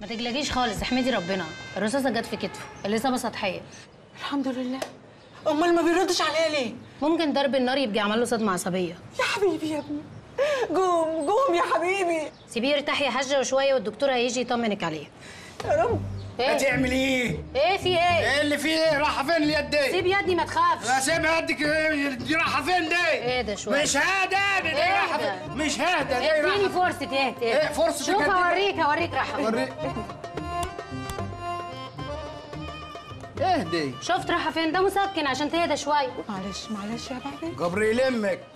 ما تقلقيش خالص، احمدي ربنا الرصاصه جت في كتفه، الاصابه سطحيه الحمد لله. امال ما بيردش عليها ليه؟ ممكن ضرب النار يبقى عمل له صدمه عصبيه. يا حبيبي يا ابني، قوم قوم يا حبيبي، سيبيه يرتاح يا حاجه وشويه والدكتور هيجي يطمنك عليه. يا رب. ايه؟ هتعمل ايه؟ ايه في ايه؟ ايه اللي في ايه؟ رايحه فين اليد دي؟ سيب يدي ما تخافش. سيبها يدك، دي رايحه فين دي؟ ايه ده شويه؟ مش هادى، دي رايحه فين؟ مش هادى، دي رايحه. اديني فرصه تهدى. ايه فرصه؟ شوف هوريك هوريك رايحه فين. هوريك. اهدي. شفت رايحه فين؟ ده مسكن عشان تهدى شويه. معلش معلش يا بعدين. جبريل يلمك.